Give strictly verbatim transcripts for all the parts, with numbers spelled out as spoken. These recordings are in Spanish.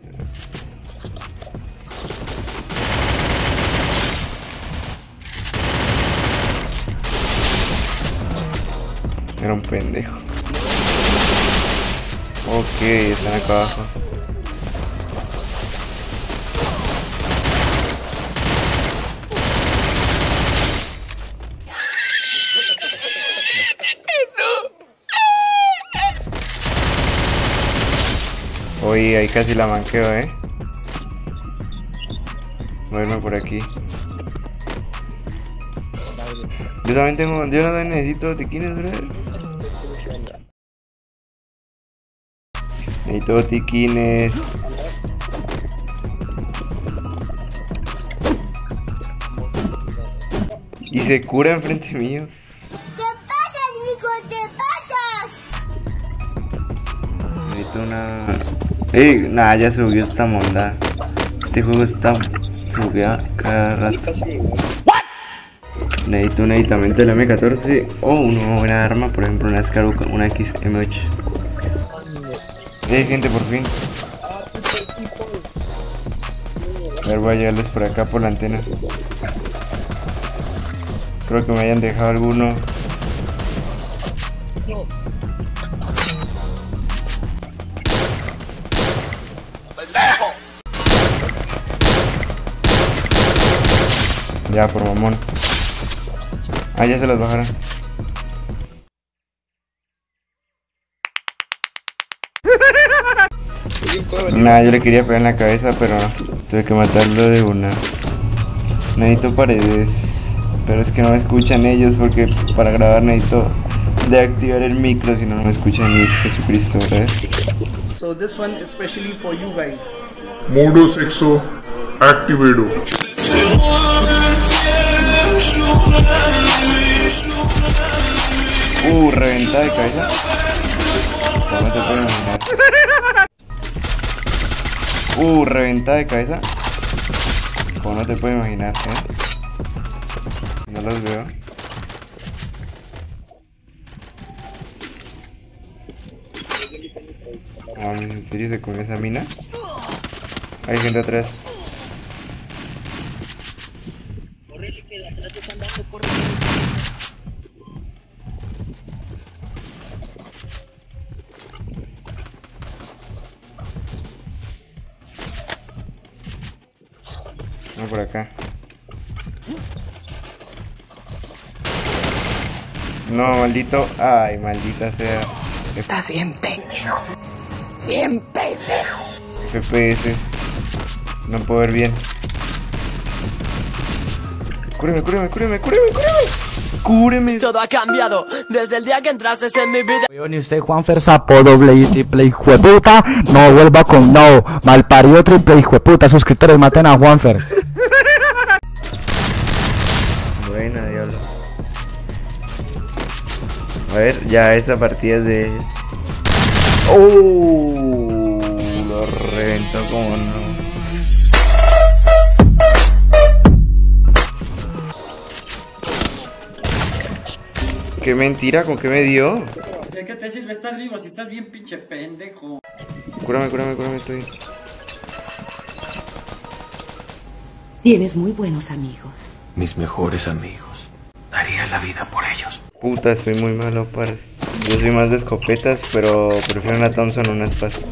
necesites. Era un pendejo. Ok, están acá abajo. Oye, ahí casi la manqueo, eh. Moverme por aquí. Yo también tengo. Yo también necesito tiquines, brother. Necesito tiquines. Y se cura enfrente mío. ¿Qué pasas, Nico? ¿Te pasas? Necesito una. Ey, nah, ya subió esta monda. Este juego está subido cada rato. Necesito un aditamento de la eme catorce o una buena arma, por ejemplo una Scarbo con una equis eme ocho. Ey, gente, por fin. A ver, voy a llevarles por acá por la antena. Creo que me hayan dejado alguno. Ya, por mamón. Ah, ya se las bajaron. Nah, yo le quería pegar en la cabeza, pero no. Tuve que matarlo de una. Necesito paredes. Pero es que no me escuchan ellos, porque para grabar necesito de activar el micro, si no, no me escuchan ni Jesucristo, ¿verdad? So this one especially for you guys. Modo sexo activado. Uh, reventada de cabeza. ¿Cómo te pueden imaginar? Uh, reventada de cabeza. Como no te puedes imaginar, ¿eh? No los veo. Ah, ¿en serio se comió esa mina? Hay gente atrás. No, por acá. No, maldito. Ay, maldita sea. Estás bien pendejo. Bien pendejo. F P S. No puedo ver bien. Cúreme, cúreme, cúreme, cúreme, cúreme. Cúreme. Todo ha cambiado desde el día que entraste en mi vida. Yo ni usted, Juanfer, sapo, doble y triple hijo de puta. No vuelva con no. Malparido, triple hijo de puta. Suscriptores, maten a Juanfer. Buena, diablo. A ver, ya esa partida es de. ¡Oh! Lo reventó como no. Qué mentira, ¿con qué me dio? ¿De qué te sirve estar vivo si estás bien pinche pendejo? Cúrame, cúrame, cúrame, estoy. Tienes muy buenos amigos. Mis mejores amigos. Daría la vida por ellos. Puta, soy muy malo, parce. Yo soy más de escopetas, pero prefiero una Thompson o una Spaz.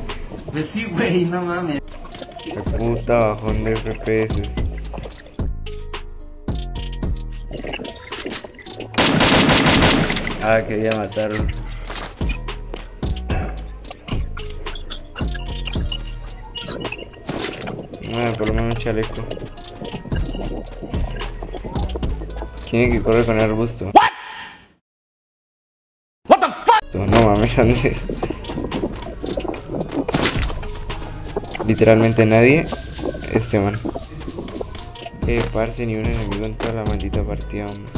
Pues sí, güey, no mames. Qué puta bajón de F P S. Ah, quería matarlo. Bueno, por lo menos un chaleco. Tiene que correr con el arbusto. What? What the fuck? No mames, Andrés. Literalmente nadie. Este man. Eh, parce, ni un enemigo en toda la maldita partida, hombre.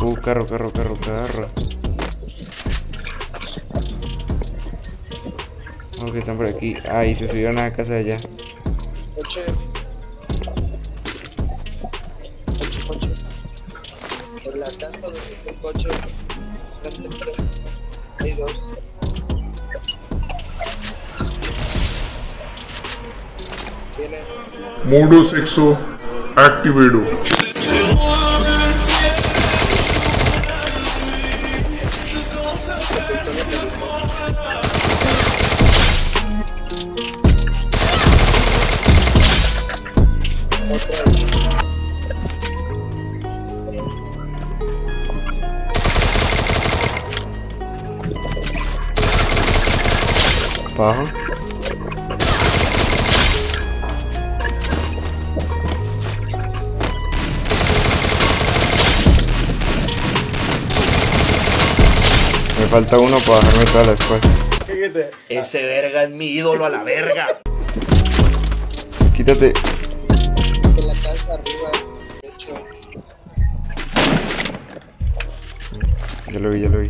Uh, carro, carro, carro, carro. Ok, están por aquí. Ay, se subieron a la casa de allá. Oche. Oche. Por la casa donde está el coche. Hay dos. Modus Exo activado. Baja. Me falta uno para bajarme toda la escuela. Ese verga es mi ídolo a la verga. Quítate. De la casa arriba, de hecho. Ya lo vi, ya lo vi.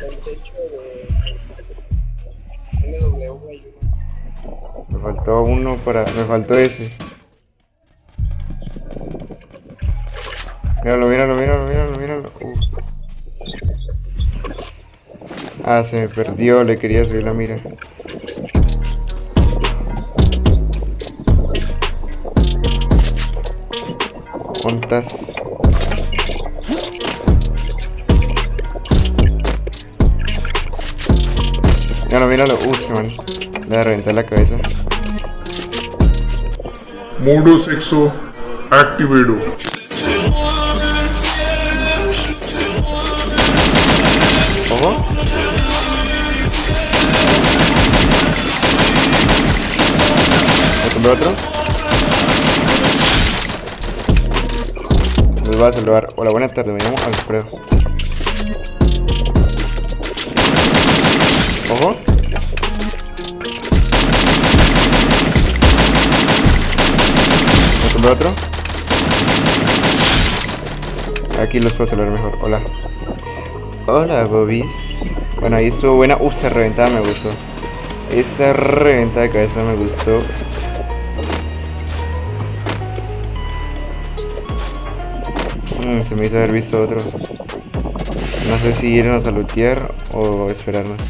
El techo de N W ayuda. Me faltó uno para... me faltó ese. Míralo, míralo, míralo, míralo, míralo. Uh. Ah, se me perdió, le quería subir la mira. ¿Cuántas? Míralo, míralo, uff, man, le reventé la cabeza. Modus Exo activado. Ojo. ¿Me tomé otro? Les voy a saludar. Hola, buenas tardes, me llamo Alfredo. Ojo. Me tomé otro. Aquí los puedo saludar mejor. Hola. Hola, Bobis. Bueno, ahí estuvo buena. Uff, esa reventada me gustó. Esa reventada de cabeza me gustó. Mm, se me hizo haber visto otro. No sé si irnos a lootear o esperarnos.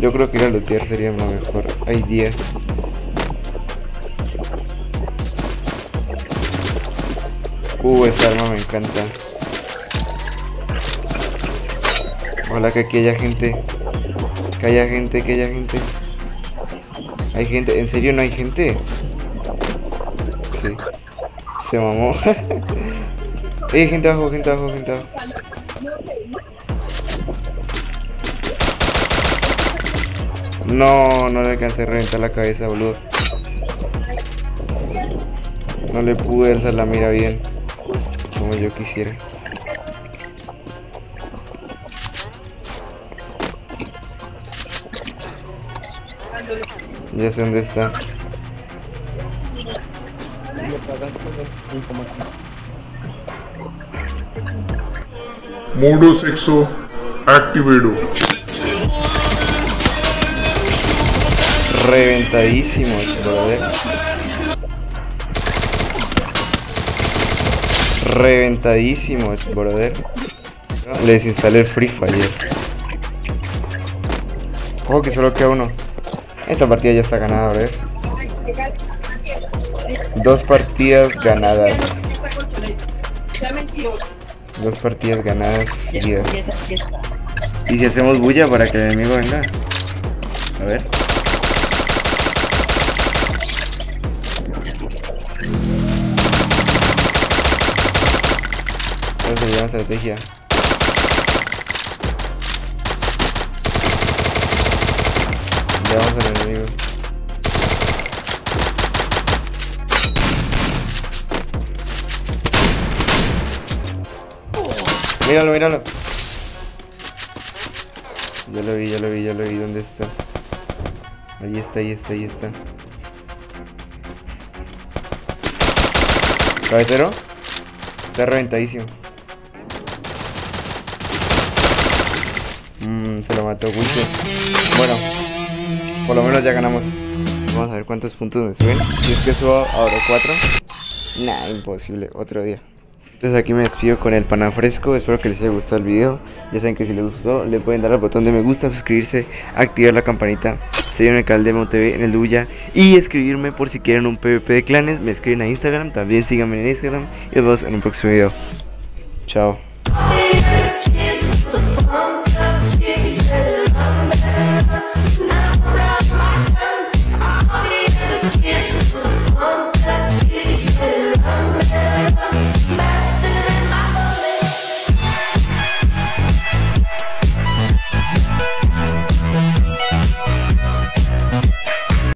Yo creo que ir a lootear sería lo mejor. Hay diez. Uh, esta arma me encanta. Ojalá que aquí haya gente. Que haya gente, que haya gente. Hay gente, ¿en serio no hay gente? Sí. Se mamó. Ey, gente abajo, gente abajo, gente abajo. No, no le alcancé a reventar la cabeza, boludo. No le pude alzar la mira bien, como yo quisiera. Ya sé dónde está. Modus Exo activado. Reventadísimo, brother. Reventadísimo, brother. Le desinstalé el Free Fire. Ojo que solo queda uno. Esta partida ya está ganada, a ver. Dos partidas ganadas. Dos partidas ganadas seguidas. Y si hacemos bulla para que el enemigo venga. A ver. Eso se llama estrategia. Vamos al enemigo. Míralo, míralo. Ya lo vi, ya lo vi, ya lo vi. ¿Dónde está? Ahí está, ahí está, ahí está. ¿Cabecero? Está reventadísimo. Mmm, se lo mató Gucho. Bueno. Por lo menos ya ganamos. Vamos a ver cuántos puntos me suben. Si es que subo ahora cuatro. Nah, imposible, otro día. Entonces aquí me despido con el pana fresco. Espero que les haya gustado el video. Ya saben que si les gustó le pueden dar al botón de me gusta, suscribirse, activar la campanita, seguirme en el canal de NIMOTV en el Duya y escribirme por si quieren un PvP de clanes. Me escriben a Instagram, también síganme en Instagram y nos vemos en un próximo video. Chao.